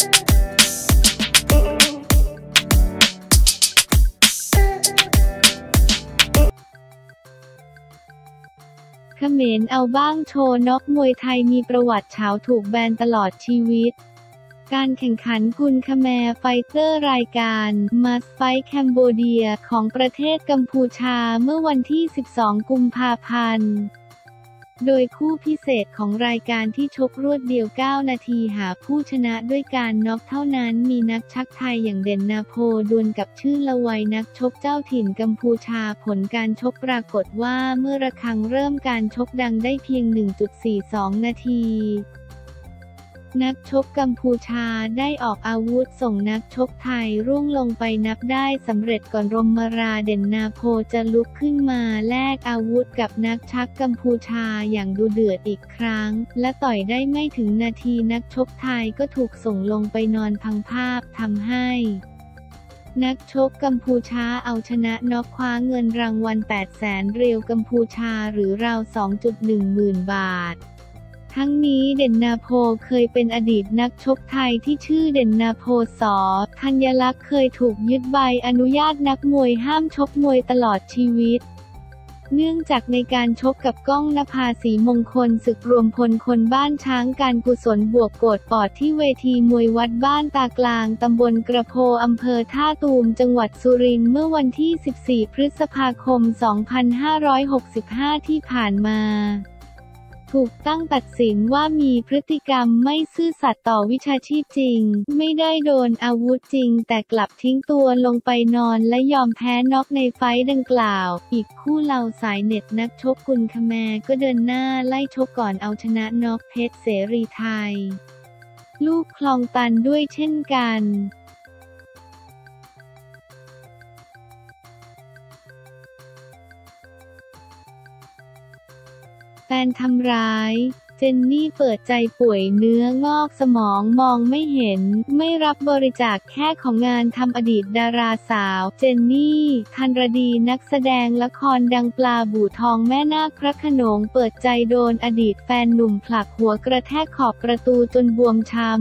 เขมรเอาบ้างโชว์น็อกมวยไทยมีประวัติเฉาถูกแบนตลอดชีวิตการแข่งขันกุนคแมร์ไฟเตอร์รายการมาสไฟแคมโบเดียของประเทศกัมพูชาเมื่อวันที่12กุมภาพันธ์โดยคู่พิเศษของรายการที่ชกรวดเดียว9นาทีหาผู้ชนะด้วยการน็อกเท่านั้นมีนักชักไทยอย่างเด่นนาโพดวลกับชื่นละไวนักชกเจ้าถิ่นกัมพูชาผลการชกปรากฏว่าเมื่อระฆังเริ่มการชกดังได้เพียง 1.42 นาทีนักชกกัมพูชาได้ออกอาวุธส่งนักชกไทยร่วงลงไปนับได้สำเร็จก่อนรมราเด่นนาโพจะลุกขึ้นมาแลกอาวุธกับนักชักกัมพูชาอย่างดุเดือดอีกครั้งและต่อยได้ไม่ถึงนาทีนักชกไทยก็ถูกส่งลงไปนอนพังภาพทำให้นักชกกัมพูชาเอาชนะน็อกคว้าเงินรางวัล 800,000 เรียวกัมพูชาหรือราว 2.1 หมื่นบาททั้งนี้เด่นนาโพเคยเป็นอดีตนักชกไทยที่ชื่อเด่นนาโพสอธัญลักษณ์เคยถูกยึดใบอนุญาตนักมวยห้ามชกมวยตลอดชีวิตเนื่องจากในการชกกับก้องนภาศรีมงคลศึกรวมพลคนบ้านช้างการกุศลบวกโกดปอดที่เวทีมวยวัดบ้านตากลางตำบลกระโพอำเภอท่าตูมจังหวัดสุรินทร์เมื่อวันที่14พฤษภาคม2565ที่ผ่านมาถูกตั้งตัดสินว่ามีพฤติกรรมไม่ซื่อสัตย์ต่อวิชาชีพจริงไม่ได้โดนอาวุธจริงแต่กลับทิ้งตัวลงไปนอนและยอมแพ้น็อกในไฟต์ดังกล่าวอีกคู่เหล่าสายเน็ตนักชกกุนคแมร์ก็เดินหน้าไล่ชกก่อนเอาชนะน็อกเพชรเสรีไทยลูกคลองตันด้วยเช่นกันแฟนทำร้ายเจนนี่เปิดใจป่วยเนื้องอกสมองมองไม่เห็นไม่รับบริจาคแค่ของงานทำอดีตดาราสาวเจนนี่ธัญรดีนักแสดงละครดังปลาบู่ทองแม่นาคพระโขนงเปิดใจโดนอดีตแฟนหนุ่มผลักหัวกระแทกขอบประตูจนบวมช้ำ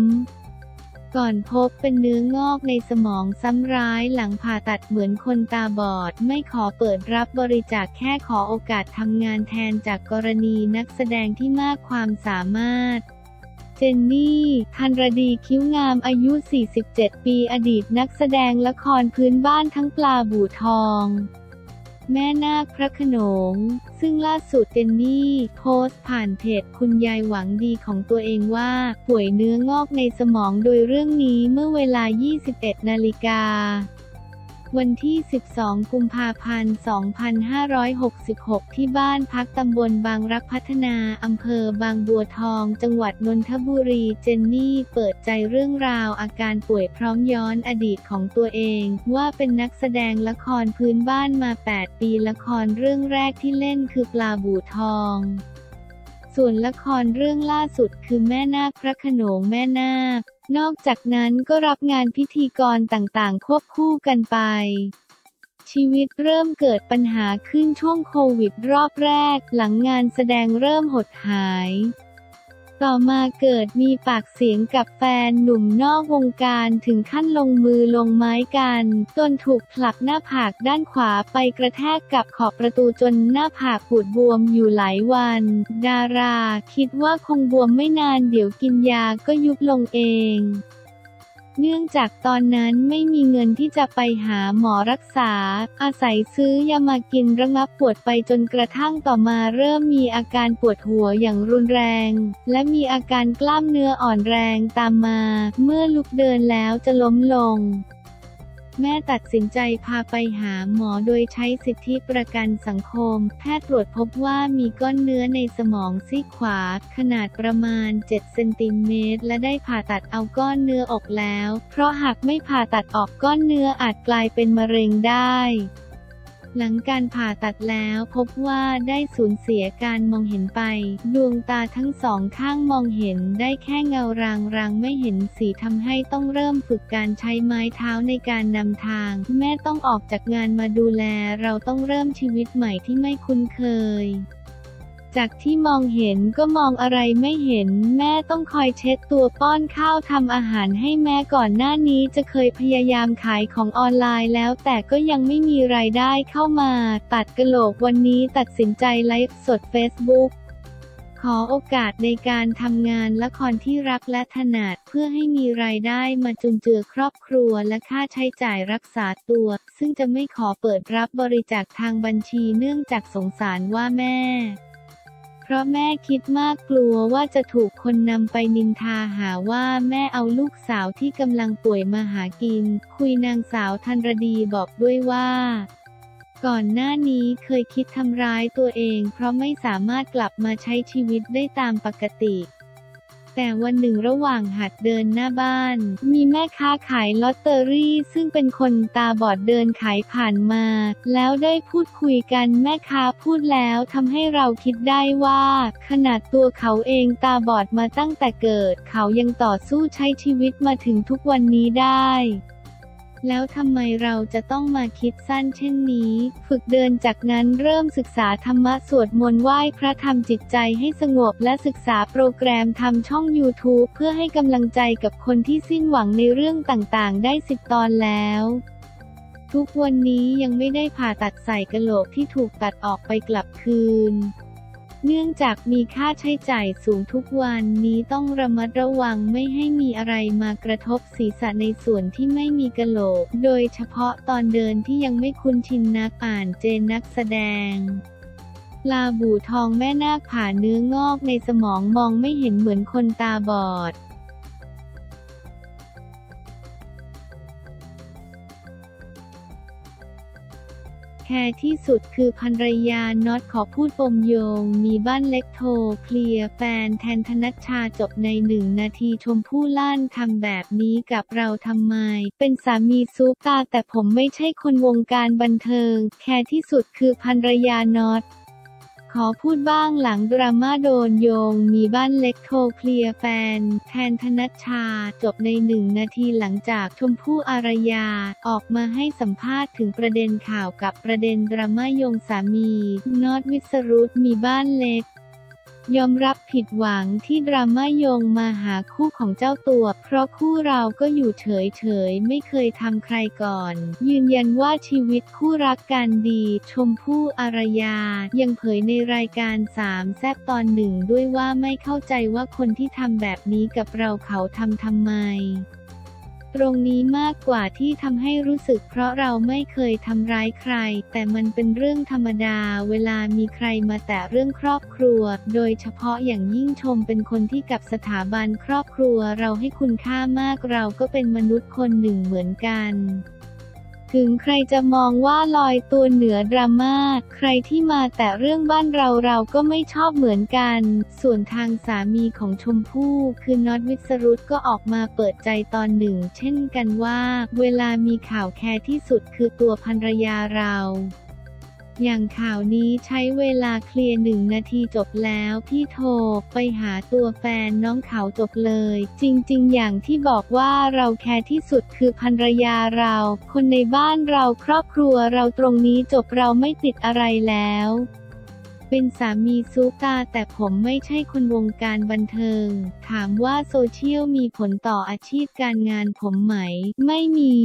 ก่อนพบเป็นเนื้องอกในสมองซ้ำร้ายหลังผ่าตัดเหมือนคนตาบอดไม่ขอเปิดรับบริจาคแค่ขอโอกาสทำงานแทนจากกรณีนักแสดงที่มากความสามารถเจนนี่ธัญรดีคิ้วงามอายุ47ปีอดีตนักแสดงละครพื้นบ้านทั้งปลาบู่ทองแม่นาคพระโขนงซึ่งล่าสุดเจนนี่โพสต์ผ่านเพจคุณยายหวังดีของตัวเองว่าป่วยเนื้องอกในสมองโดยเรื่องนี้เมื่อเวลา 21 นาฬิกาวันที่12กุมภาพันธ์2566ที่บ้านพักตำบลบางรักพัฒนาอำเภอบางบัวทองจังหวัดนนทบุรีเจนนี่เปิดใจเรื่องราวอาการป่วยพร้อมย้อนอดีตของตัวเองว่าเป็นนักแสดงละครพื้นบ้านมา8ปีละครเรื่องแรกที่เล่นคือปลาบู่ทองส่วนละครเรื่องล่าสุดคือแม่นาคพระโขนงแม่นาคนอกจากนั้นก็รับงานพิธีกรต่างๆควบคู่กันไปชีวิตเริ่มเกิดปัญหาขึ้นช่วงโควิดรอบแรกหลังงานแสดงเริ่มหดหายต่อมาเกิดมีปากเสียงกับแฟนหนุ่มนอกวงการถึงขั้นลงมือลงไม้กันจนถูกผลักหน้าผากด้านขวาไปกระแทกกับขอบประตูจนหน้าผากปูดบวมอยู่หลายวันดาราคิดว่าคงบวมไม่นานเดี๋ยวกินยาก็ยุบลงเองเนื่องจากตอนนั้นไม่มีเงินที่จะไปหาหมอรักษาอาศัยซื้อยามากินระงับปวดไปจนกระทั่งต่อมาเริ่มมีอาการปวดหัวอย่างรุนแรงและมีอาการกล้ามเนื้ออ่อนแรงตามมาเมื่อลุกเดินแล้วจะล้มลงแม่ตัดสินใจพาไปหาหมอโดยใช้สิทธิประกันสังคมแพทย์ตรวจพบว่ามีก้อนเนื้อในสมองซีกขวาขนาดประมาณ7เซนติเมตรและได้ผ่าตัดเอาก้อนเนื้อออกแล้วเพราะหากไม่ผ่าตัดออกก้อนเนื้ออาจกลายเป็นมะเร็งได้หลังการผ่าตัดแล้วพบว่าได้สูญเสียการมองเห็นไปดวงตาทั้งสองข้างมองเห็นได้แค่เงารางๆไม่เห็นสีทำให้ต้องเริ่มฝึกการใช้ไม้เท้าในการนำทางแม่ต้องออกจากงานมาดูแลเราต้องเริ่มชีวิตใหม่ที่ไม่คุ้นเคย จากที่มองเห็นก็มองอะไรไม่เห็นแม่ต้องคอยเช็ดตัวป้อนข้าวทำอาหารให้แม่ก่อนหน้านี้จะเคยพยายามขายของออนไลน์แล้วแต่ก็ยังไม่มีรายได้เข้ามาตัดกะโหลกวันนี้ตัดสินใจไลฟ์สด Facebookขอโอกาสในการทำงานละครที่รักและถนัดเพื่อให้มีรายได้มาจุนเจือครอบครัวและค่าใช้จ่ายรักษาตัวซึ่งจะไม่ขอเปิดรับบริจาคทางบัญชีเนื่องจากสงสารว่าแม่เพราะแม่คิดมากกลัวว่าจะถูกคนนำไปนินทาหาว่าแม่เอาลูกสาวที่กำลังป่วยมาหากินคุยนางสาวธันรดีบอกด้วยว่าก่อนหน้านี้เคยคิดทำร้ายตัวเองเพราะไม่สามารถกลับมาใช้ชีวิตได้ตามปกติแต่วันหนึ่งระหว่างหัดเดินหน้าบ้านมีแม่ค้าขายลอตเตอรี่ซึ่งเป็นคนตาบอดเดินขายผ่านมาแล้วได้พูดคุยกันแม่ค้าพูดแล้วทำให้เราคิดได้ว่าขนาดตัวเขาเองตาบอดมาตั้งแต่เกิดเขายังต่อสู้ใช้ชีวิตมาถึงทุกวันนี้ได้แล้วทำไมเราจะต้องมาคิดสั้นเช่นนี้ฝึกเดินจากนั้นเริ่มศึกษาธรรมะสวดมนต์ไหว้พระทำจิตใจให้สงบและศึกษาโปรแกรมทำช่อง YouTube เพื่อให้กำลังใจกับคนที่สิ้นหวังในเรื่องต่างๆได้10 ตอนแล้วทุกวันนี้ยังไม่ได้ผ่าตัดใส่กะโหลกที่ถูกตัดออกไปกลับคืนเนื่องจากมีค่าใช้จ่ายสูงทุกวันนี้ต้องระมัดระวังไม่ให้มีอะไรมากระทบศีรษะในส่วนที่ไม่มีกะโหลกโดยเฉพาะตอนเดินที่ยังไม่คุ้นชินนักอ่านเจนนักแสดงลาบู่ทองแม่นาคผ่าเนื้องอกในสมองมองไม่เห็นเหมือนคนตาบอดแคร์ที่สุดคือภรรยาน็อตขอพูดปมโยงมีบ้านเล็กโทรเคลียร์แฟนแทนธนัชชาจบใน1 นาทีชมพู่ลั่นทำแบบนี้กับเราทำไมเป็นสามีซุปตาแต่ผมไม่ใช่คนวงการบันเทิงแคร์ที่สุดคือภรรยาน็อตขอพูดบ้างหลังดราม่าโดนโยงมีบ้านเล็กโทรเคลียร์แฟนแทนธนัชชาจบใน1 นาทีหลังจากชมพู่อารยาออกมาให้สัมภาษณ์ถึงประเด็นข่าวกับประเด็นดราม่าโยงสามีน็อตวิสรุตมีบ้านเล็กยอมรับผิดหวังที่ดราม่าโยงมาหาคู่ของเจ้าตัวเพราะคู่เราก็อยู่เฉยๆไม่เคยทำใครก่อนยืนยันว่าชีวิตคู่รักกันดีชมพู่อารยายังเผยในรายการ3 แซ่บตอน 1ด้วยว่าไม่เข้าใจว่าคนที่ทำแบบนี้กับเราเขาทำไมตรงนี้มากกว่าที่ทำให้รู้สึกเพราะเราไม่เคยทำร้ายใครแต่มันเป็นเรื่องธรรมดาเวลามีใครมาแตะเรื่องครอบครัวโดยเฉพาะอย่างยิ่งชมเป็นคนที่กับสถาบันครอบครัวเราให้คุณค่ามากเราก็เป็นมนุษย์คนหนึ่งเหมือนกันถึงใครจะมองว่าลอยตัวเหนือดราม่าใครที่มาแต่เรื่องบ้านเราก็ไม่ชอบเหมือนกันส่วนทางสามีของชมพู่คือน็อตวิสรุตก็ออกมาเปิดใจตอน 1เช่นกันว่าเวลามีข่าวแคร์ที่สุดคือตัวภรรยาเราอย่างข่าวนี้ใช้เวลาเคลียร์1 นาทีจบแล้วพี่โทรไปหาตัวแฟนน้องเขาจบเลยจริงๆอย่างที่บอกว่าเราแคร์ที่สุดคือภรรยาเราคนในบ้านเราครอบครัวเราตรงนี้จบเราไม่ติดอะไรแล้วเป็นสามีซุปตาแต่ผมไม่ใช่คนวงการบันเทิงถามว่าโซเชียลมีผลต่ออาชีพการงานผมไหมไม่มี